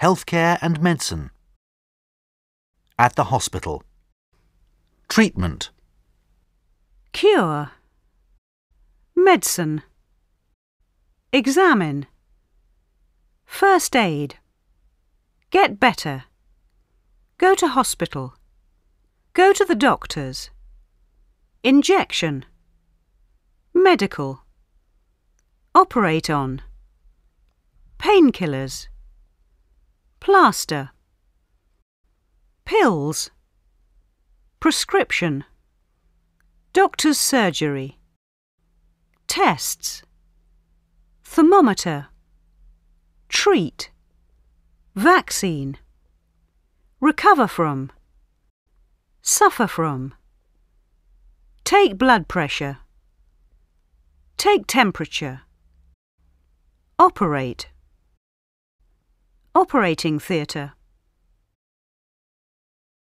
healthcare and medicine. At the hospital. Treatment. Cure. Medicine. Examine. First aid. Get better. Go to hospital. Go to the doctors. Injection. Medical. Operate on. Painkillers. Plaster. Pills. Prescription. Doctor's surgery. Tests. Thermometer. Treat. Vaccine. Recover from. Suffer from. Take blood pressure. Take temperature. Operate. Operating theatre.